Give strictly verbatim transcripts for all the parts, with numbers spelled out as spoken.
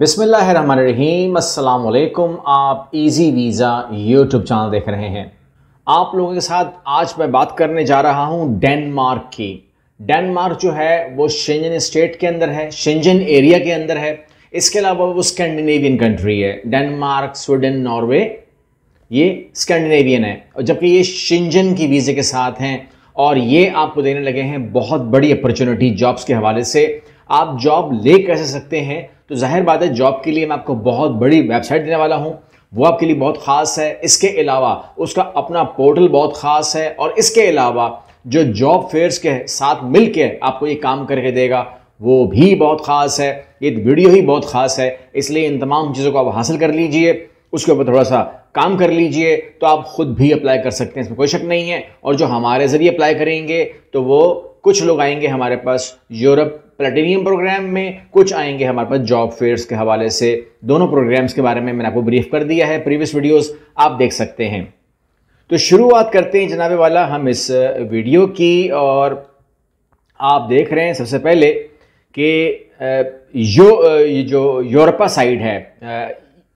बिस्मिल्लाहिर्रहमानिर्रहीम, अस्सलाम वालेकुम। आप इजी वीज़ा यूट्यूब चैनल देख रहे हैं। आप लोगों के साथ आज मैं बात करने जा रहा हूं डेनमार्क की। डेनमार्क जो है वो शेंजन स्टेट के अंदर है, शेंजन एरिया के अंदर है। इसके अलावा वो स्कैंडिनेवियन कंट्री है। डेनमार्क, स्वीडन, नॉर्वे ये स्कैंडिनेवियन है, जबकि ये शेंजन की वीज़े के साथ हैं। और ये आपको देने लगे हैं बहुत बड़ी अपॉर्चुनिटी जॉब्स के हवाले से। आप जॉब ले कैसे सकते हैं, तो जाहिर बात है जॉब के लिए मैं आपको बहुत बड़ी वेबसाइट देने वाला हूं, वो आपके लिए बहुत ख़ास है। इसके अलावा उसका अपना पोर्टल बहुत ख़ास है। और इसके अलावा जो जॉब फेयर्स के साथ मिलके आपको ये काम करके देगा वो भी बहुत ख़ास है। ये वीडियो ही बहुत ख़ास है, इसलिए इन तमाम चीज़ों को आप हासिल कर लीजिए, उसके ऊपर थोड़ा सा काम कर लीजिए, तो आप ख़ुद भी अप्लाई कर सकते हैं, इसमें कोई शक नहीं है। और जो हमारे ज़रिए अप्लाई करेंगे तो वो कुछ लोग आएंगे हमारे पास यूरोप प्लेटिनियम प्रोग्राम में, कुछ आएंगे हमारे पास जॉब फेयर्स के हवाले से। दोनों प्रोग्राम्स के बारे में मैंने आपको ब्रीफ कर दिया है, प्रीवियस वीडियोस आप देख सकते हैं। तो शुरुआत करते हैं जनाबे वाला हम इस वीडियो की। और आप देख रहे हैं सबसे पहले कि यो जो यूरोपा साइड है,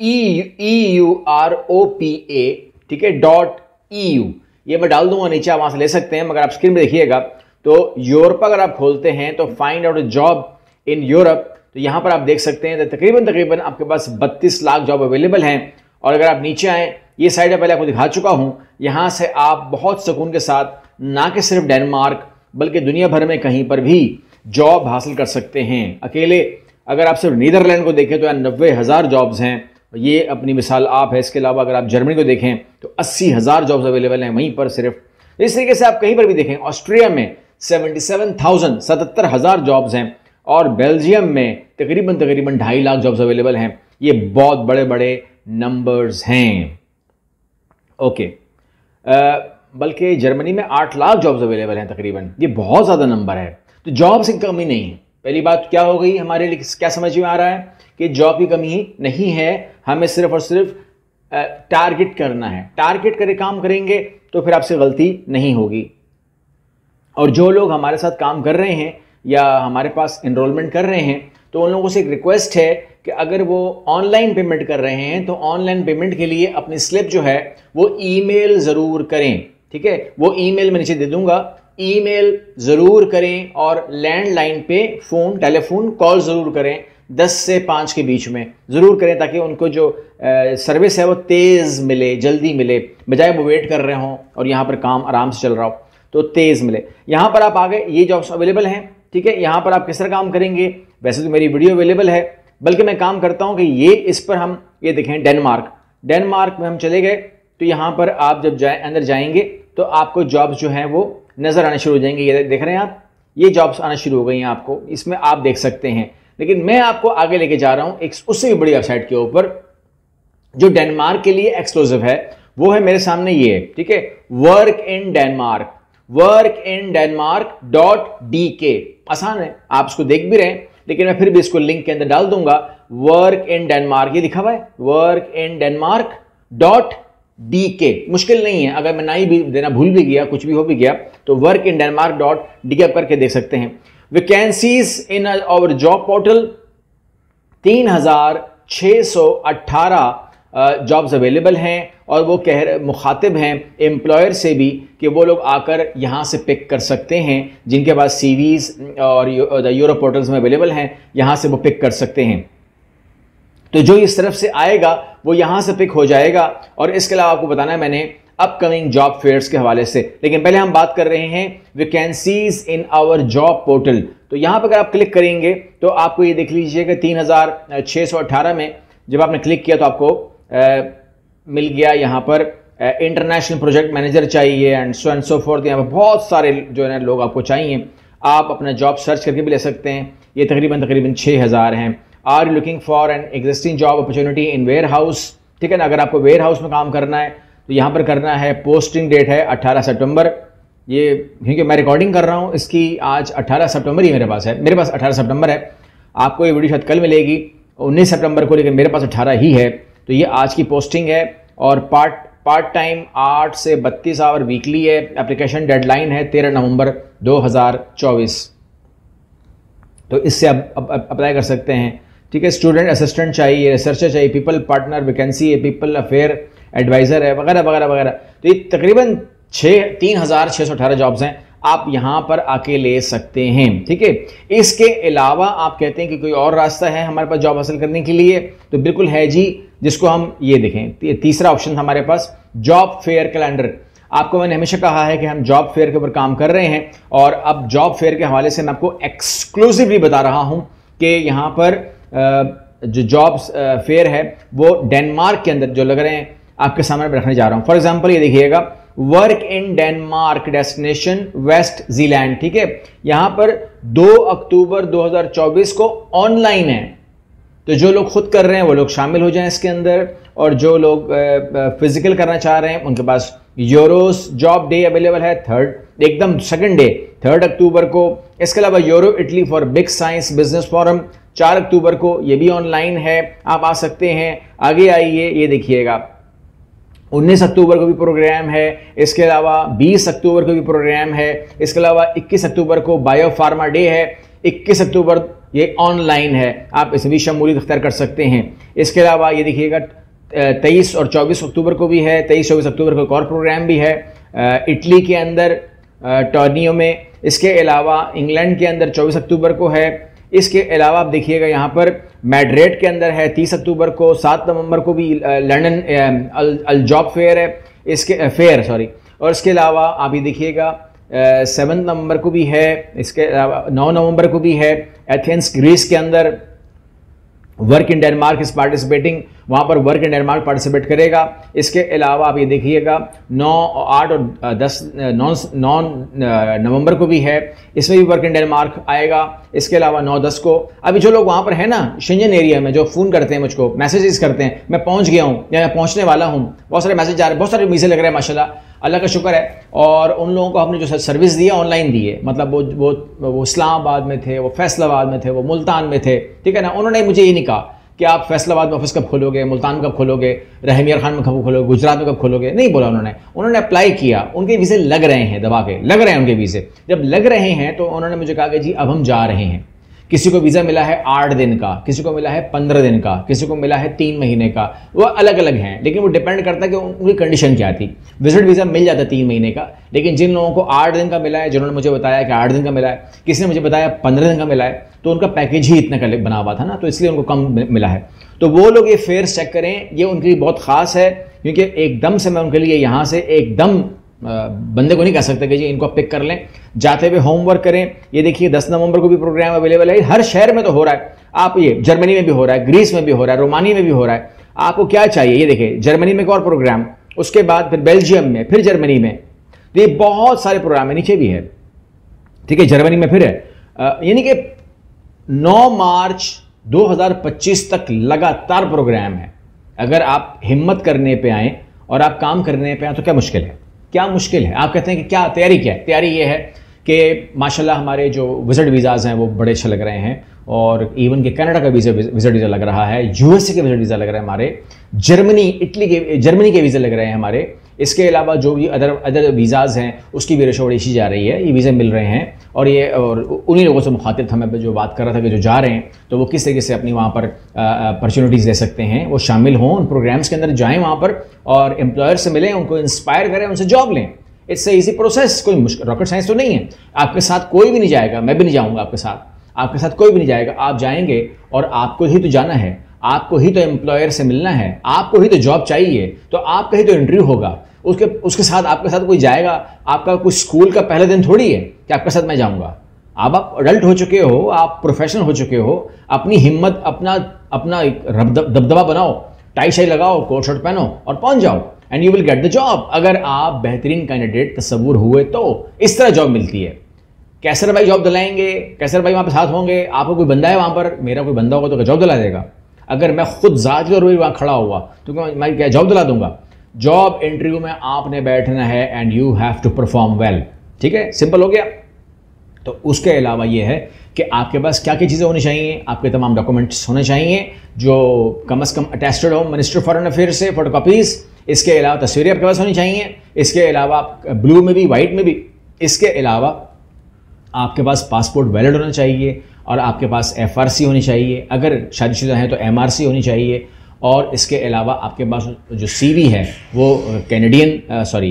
E U R O P A, ठीक है, डॉट ई यू, ये मैं डाल दूंगा नीचे, आप वहाँ से ले सकते हैं। मगर आप स्क्रीन में देखिएगा तो यूरोप अगर आप खोलते हैं तो find out job in Europe, तो यहाँ पर आप देख सकते हैं तकरीबन तकरीबन आपके पास बत्तीस लाख जॉब अवेलेबल हैं। और अगर आप नीचे आएँ, ये साइड में पहले आपको दिखा चुका हूँ, यहाँ से आप बहुत सुकून के साथ ना कि सिर्फ डेनमार्क बल्कि दुनिया भर में कहीं पर भी जॉब हासिल कर सकते हैं। अकेले अगर आप सिर्फ नीदरलैंड को देखें तो यहाँ नब्बे हज़ार जॉब्स हैं, ये अपनी मिसाल आप है। इसके अलावा अगर आप जर्मनी को देखें तो अस्सी हज़ार जॉब्स अवेलेबल हैं वहीं पर सिर्फ। इस तरीके से आप कहीं पर भी देखें, ऑस्ट्रिया में सतहत्तर हज़ार सतहत्तर हज़ार जॉब्स हैं, और बेल्जियम में तकरीबन तकरीबन ढाई लाख जॉब्स अवेलेबल हैं। ये बहुत बड़े बड़े नंबर्स हैं। ओके, बल्कि जर्मनी में आठ लाख जॉब्स अवेलेबल हैं तकरीबन, ये बहुत ज़्यादा नंबर है। तो जॉब से कमी नहीं है। पहली बात क्या हो गई हमारे लिए, क्या समझ में आ रहा है कि जॉब की कमी नहीं है, हमें सिर्फ और सिर्फ टारगेट करना है। टारगेट करे काम करेंगे तो फिर आपसे गलती नहीं होगी। और जो लोग हमारे साथ काम कर रहे हैं या हमारे पास इनरोलमेंट कर रहे हैं, तो उन लोगों से एक रिक्वेस्ट है कि अगर वो ऑनलाइन पेमेंट कर रहे हैं तो ऑनलाइन पेमेंट के लिए अपनी स्लिप जो है वो ईमेल ज़रूर करें, ठीक है। वो ईमेल मैं नीचे दे दूंगा, ईमेल ज़रूर करें। और लैंडलाइन पे फ़ोन, टेलीफोन कॉल ज़रूर करें, दस से पाँच के बीच में ज़रूर करें, ताकि उनको जो सर्विस है वो तेज़ मिले, जल्दी मिले, बजाय वो वेट कर रहे हों और यहाँ पर काम आराम से चल रहा हो, तो तेज़ मिले। यहाँ पर आप आगे ये जॉब्स अवेलेबल हैं, ठीक है। यहाँ पर आप किस तरह काम करेंगे, वैसे तो मेरी वीडियो अवेलेबल है, बल्कि मैं काम करता हूँ कि ये इस पर हम ये देखें डेनमार्क। डेनमार्क में हम चले गए तो यहाँ पर आप जब जाए अंदर जाएंगे तो आपको जॉब्स जो हैं वो नज़र आने शुरू हो जाएंगे। ये देख रहे हैं आप, ये जॉब्स आना शुरू हो गई हैं आपको, इसमें आप देख सकते हैं। लेकिन मैं आपको आगे लेके जा रहा हूँ एक उससे भी बड़ी वेबसाइट के ऊपर जो डेनमार्क के लिए एक्सक्लूसिव है। वो है मेरे सामने ये, ठीक है, work in Denmark, work in Denmark dot D K. आसान है, आप इसको देख भी रहे हैं, लेकिन मैं फिर भी इसको लिंक के अंदर डाल दूंगा। वर्क इन डेनमार्क ये लिखा हुआ है, work in Denmark dot D K. मुश्किल नहीं है, अगर मैं ना ही भी देना भूल भी गया, कुछ भी हो भी गया, तो work in Denmark dot D K करके देख सकते हैं। Vacancies in our job portal तीन हजार छः सौ अट्ठारह जॉब्स अवेलेबल हैं। और वो कह मुखातिब हैं एम्प्लॉयर से भी कि वो लोग आकर यहाँ से पिक कर सकते हैं, जिनके पास सीवीज़ और यूरो पोर्टल्स में अवेलेबल हैं, यहाँ से वो पिक कर सकते हैं। तो जो इस तरफ से आएगा वो यहाँ से पिक हो जाएगा। और इसके अलावा आपको बताना है मैंने अपकमिंग जॉब फेयर्स के हवाले से, लेकिन पहले हम बात कर रहे हैं vacancies in our job portal. तो यहाँ पर अगर आप क्लिक करेंगे तो आपको ये देख लीजिएगा तीन हज़ार छः सौ अट्ठारह में जब आपने क्लिक किया तो आपको आ, मिल गया यहाँ पर इंटरनेशनल प्रोजेक्ट मैनेजर चाहिए and so and so forth. यहाँ पर बहुत सारे जो है ना लोग आपको चाहिए, आप अपना जॉब सर्च करके भी ले सकते हैं। ये तकरीबन तकरीबन छः हज़ार हैं। Are you looking for an existing job opportunity in warehouse, ठीक है ना, अगर आपको वेयर हाउस में काम करना है तो यहाँ पर करना है। पोस्टिंग डेट है अट्ठारह सितंबर, ये क्योंकि मैं रिकॉर्डिंग कर रहा हूँ इसकी आज अट्ठारह सितंबर ही मेरे पास है, मेरे पास अट्ठारह सितंबर है। आपको ये वीडियो शायद कल मिलेगी उन्नीस सितंबर को, लेकिन मेरे पास अट्ठारह ही है। तो ये आज की पोस्टिंग है। और पार्ट पार्ट टाइम आठ से बत्तीस आवर वीकली है। एप्लीकेशन डेडलाइन है तेरह नवंबर दो हज़ार चौबीस, तो इससे आप अप्लाई कर सकते हैं। ठीक है, स्टूडेंट असिस्टेंट चाहिए, रिसर्चर चाहिए, पीपल पार्टनर वैकेंसी है, पीपल अफेयर एडवाइज़र है, वगैरह वगैरह वगैरह। तो ये तकरीबन छः तीन हज़ार छः सौ अठारह जॉब्स हैं, आप यहाँ पर आके ले सकते हैं। ठीक है, इसके अलावा आप कहते हैं कि कोई और रास्ता है हमारे पास जॉब हासिल करने के लिए, तो बिल्कुल है जी, जिसको हम ये देखें। तीसरा ऑप्शन हमारे पास जॉब फेयर कैलेंडर। आपको मैंने हमेशा कहा है कि हम जॉब फेयर के ऊपर काम कर रहे हैं, और अब जॉब फेयर के हवाले से मैं आपको एक्सक्लूसिवली बता रहा हूँ कि यहाँ पर जो जॉब फेयर है वो डेनमार्क के अंदर जो लग रहे हैं आपके सामने रखने जा रहा हूँ। फॉर एग्जाम्पल ये देखिएगा, work in Denmark, destination waste Zealand. ठीक है, यहाँ पर दो अक्टूबर दो हज़ार चौबीस को ऑनलाइन है, तो जो लोग खुद कर रहे हैं वो लोग शामिल हो जाएं इसके अंदर, और जो लोग फिजिकल करना चाह रहे हैं उनके पास यूरोस जॉब डे अवेलेबल है, थर्ड एकदम सेकेंड डे थर्ड अक्टूबर को। इसके अलावा Euro Italy for big science business forum चार अक्टूबर को, ये भी ऑनलाइन है, आप आ सकते हैं। आगे आइए, ये देखिएगा उन्नीस अक्टूबर को भी प्रोग्राम है, इसके अलावा बीस अक्टूबर को भी प्रोग्राम है, इसके अलावा इक्कीस अक्टूबर को बायो फार्मा डे है, इक्कीस अक्टूबर ये ऑनलाइन है, आप इसमें भी शमूलियत अख्तियार कर सकते हैं। इसके अलावा ये देखिएगा तेईस और चौबीस अक्टूबर को भी है, तेईस चौबीस अक्टूबर को एक और प्रोग्राम भी है इटली के अंदर टॉर्नियो में। इसके अलावा इंग्लैंड के अंदर चौबीस अक्टूबर को है। इसके अलावा आप देखिएगा यहाँ पर मैड्रिड के अंदर है तीस अक्टूबर को, सात नवंबर को भी लंदन अल, अल जॉब फेयर है, इसके फेयर सॉरी। और इसके अलावा आप ये देखिएगा सेवन नवंबर को भी है, इसके अलावा नौ नवंबर को भी है एथेंस ग्रीस के अंदर। Work in Denmark is participating, वहाँ पर वर्क इन डेनमार्क पार्टिसिपेट करेगा। इसके अलावा आप ये देखिएगा नौ आठ और दस नौ नौ नवंबर को भी है, इसमें भी वर्क इन डेनमार्क आएगा। इसके अलावा नौ दस को, अभी जो लोग वहाँ पर है ना शेंजन एरिया में, जो फ़ोन करते हैं मुझको, मैसेजेस करते हैं मैं पहुँच गया हूँ या मैं पहुँचने वाला हूँ, बहुत सारे मैसेज जा रहे हैं, बहुत सारे वीज़े लग रहे हैं, माशाल्लाह अल्लाह का शुक्र है। और उन लोगों को हमने जो सर्विस दी है ऑनलाइन दी है, मतलब वो वो वो इस्लामाबाद में थे, वो फैसलाबाद में थे, वो मुल्तान में थे, ठीक है ना। उन्होंने मुझे ये नहीं कहा कि आप फैसलाबाद में ऑफिस कब खोलोगे, मुल्तान कब खोलोगे, रहमियर खान में कब खोलोगे, गुजरात में कब खोलोगे, नहीं बोला उन्होंने। उन्होंने अप्लाई किया, उनके वीज़े लग रहे हैं, दबा के लग रहे हैं उनके वीज़े। जब लग रहे हैं तो उन्होंने मुझे कहा कि जी अब हम जा रहे हैं। किसी को वीज़ा मिला है आठ दिन का, किसी को मिला है पंद्रह दिन का, किसी को मिला है तीन महीने का, वो अलग अलग हैं, लेकिन वो डिपेंड करता है कि उनकी कंडीशन क्या थी। विजिट वीज़ा मिल जाता है तीन महीने का, लेकिन जिन लोगों को आठ दिन का मिला है, जिन्होंने मुझे बताया कि आठ दिन का मिला है, किसी ने मुझे बताया पंद्रह दिन का मिला है, तो उनका पैकेज ही इतना बना हुआ था ना, तो इसलिए उनको कम मिला है। तो वो लोग ये फेयर चेक करें, ये उनके लिए बहुत ख़ास है, क्योंकि एकदम से मैं उनके लिए यहाँ से एकदम बंदे को नहीं कह सकते कि जी इनको पिक कर लें, जाते हुए होमवर्क करें। ये देखिए दस नवंबर को भी प्रोग्राम अवेलेबल है, हर शहर में तो हो रहा है, आप ये जर्मनी में भी हो रहा है, ग्रीस में भी हो रहा है, रोमानिया में भी हो रहा है। आपको क्या चाहिए, ये देखिए जर्मनी में एक और प्रोग्राम, उसके बाद फिर बेल्जियम में, फिर जर्मनी में, तो ये बहुत सारे प्रोग्राम है, नीचे भी है, ठीक है, जर्मनी में फिर है। यानी कि नौ मार्च दो हजार पच्चीस तक लगातार प्रोग्राम है। अगर आप हिम्मत करने पर आएँ और आप काम करने पर आएँ तो क्या मुश्किल है, क्या मुश्किल है। आप कहते हैं कि क्या तैयारी क्या है, तैयारी ये है कि माशाल्लाह हमारे जो विजिट वीज़ाज हैं वो बड़े अच्छे लग रहे हैं, और इवन के कनाडा का वीज़ा विजिट वीज़ा लग रहा है, यूएसए के विजिट वीज़ा लग रहे हैं हमारे, जर्मनी इटली के जर्मनी के वीज़ा लग रहे हैं हमारे। इसके अलावा जो भी अदर अदर वीज़ाज़ हैं उसकी भी रेशो बढ़ी जा रही है, ये वीज़े मिल रहे हैं। और ये और उन्हीं लोगों से मुखातिब था मैं जो बात कर रहा था कि जो जा रहे हैं तो वो किस तरीके से अपनी वहाँ पर अपॉर्चुनिटीज़ ले सकते हैं, वो शामिल हों उन प्रोग्राम्स के अंदर, जाएँ वहाँ पर और एम्प्लॉयर से मिलें, उनको इंस्पायर करें, उनसे जॉब लें। इट्स ए ईजी प्रोसेस, कोई मुश्किल रॉकेट साइंस तो नहीं है। आपके साथ कोई भी नहीं जाएगा, मैं भी नहीं जाऊँगा आपके साथ, आपके साथ कोई भी नहीं जाएगा, आप जाएंगे और आपको ही तो जाना है, आपको ही तो एम्प्लॉयर से मिलना है, आपको ही तो जॉब चाहिए, तो आपका ही तो इंटरव्यू होगा। उसके उसके साथ आपके साथ कोई जाएगा, आपका कोई स्कूल का पहला दिन थोड़ी है कि आपके साथ मैं जाऊंगा। अब आप अडल्ट हो चुके हो, आप प्रोफेशनल हो चुके हो, अपनी हिम्मत अपना अपना दबदबा बनाओ, टाई शाई लगाओ, कोट शर्ट पहनो और पहुँच जाओ, and you will get the job. अगर आप बेहतरीन कैंडिडेट तस्वूर हुए तो इस तरह जॉब मिलती है। कैसर भाई जॉब दिलाएंगे, कैसर भाई वहाँ पर साथ होंगे, आपको कोई बंदा है वहाँ पर, मेरा कोई बंदा होगा तो जॉब दिला देगा। अगर मैं खुद जात के वहाँ खड़ा हुआ तो मैं क्या जॉब दिला दूंगा। जॉब इंटरव्यू में आपने बैठना है, and you have to perform well, ठीक है, सिंपल हो गया। तो उसके अलावा ये है कि आपके पास क्या क्या चीज़ें होनी चाहिए, आपके तमाम डॉक्यूमेंट्स होने चाहिए जो कम अज़ कम अटैस्टेड हो मिनिस्टर फॉरेन अफेयर से, फोटो कापीज़। इसके अलावा तस्वीरें आपके पास होनी चाहिए, इसके अलावा आप ब्लू में भी वाइट में भी। इसके अलावा आपके पास पासपोर्ट वैलिड होना चाहिए, और आपके पास एफ आर सी होनी चाहिए, अगर शादीशुदा है तो एम आर सी होनी चाहिए, और इसके अलावा आपके पास जो सी वी है वो Canadian sorry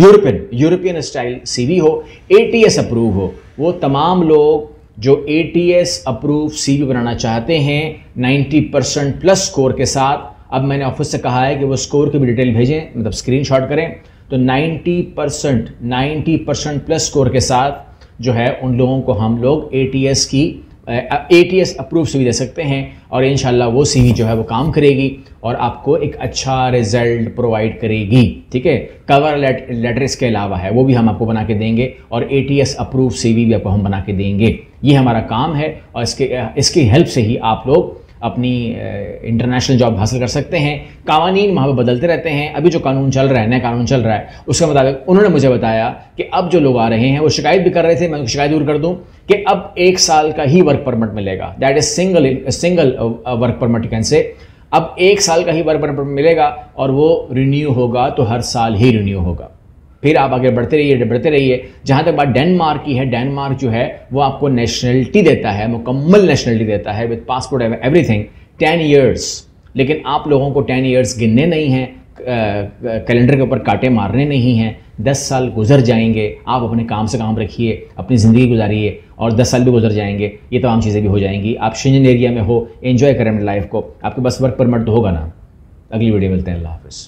European European style C V हो, ए टी एस अप्रूव हो। वो तमाम लोग जो A T S approve C V बनाना चाहते हैं नब्बे परसेंट प्लस स्कोर के साथ, अब मैंने ऑफिस से कहा है कि वो स्कोर की भी डिटेल भेजें, मतलब स्क्रीनशॉट करें, तो नब्बे परसेंट नब्बे परसेंट प्लस स्कोर के साथ जो है उन लोगों को हम लोग ए टी एस की A T S approve C V दे सकते हैं, और इंशाल्लाह वो सी वी जो है वो काम करेगी और आपको एक अच्छा रिजल्ट प्रोवाइड करेगी। ठीक है, कवर लेटर इसके अलावा है, वो भी हम आपको बना के देंगे, और A T S approve C V भी आपको हम बना के देंगे। ये हमारा काम है, और इसके इसकी हेल्प से ही आप लोग अपनी इंटरनेशनल जॉब हासिल कर सकते हैं। कानून वहाँ पर बदलते रहते हैं, अभी जो कानून चल रहा है, नया कानून चल रहा है, उसके मुताबिक उन्होंने मुझे बताया कि अब जो लोग आ रहे हैं, वो शिकायत भी कर रहे थे, मैं उनकी शिकायत दूर कर दूं कि अब एक साल का ही वर्क परमिट मिलेगा, that is single single work permit you can say, अब एक साल का ही वर्क परमिट मिलेगा और वो रिन्यू होगा तो हर साल ही रिन्यू होगा। फिर आप आगे बढ़ते रहिए बढ़ते रहिए जहाँ तक बात डेनमार्क की है, डेनमार्क जो है वो आपको नेशनलिटी देता है, मुकम्मल नेशनलिटी देता है with passport everything ten years, लेकिन आप लोगों को टेन ईयर्स गिनने नहीं हैं, कैलेंडर के ऊपर कांटे मारने नहीं हैं, दस साल गुजर जाएंगे। आप अपने काम से काम रखिए, अपनी ज़िंदगी गुजारिए, और दस साल भी गुजर जाएंगे, ये तमाम चीज़ें भी हो जाएंगी। आप शेंजन एरिया में हो, एंजॉय करें अपनी लाइफ को, आपके पास वर्क परमिट तो होगा ना। अगली वीडियो मिलते हैं, अल्लाह हाफिज़।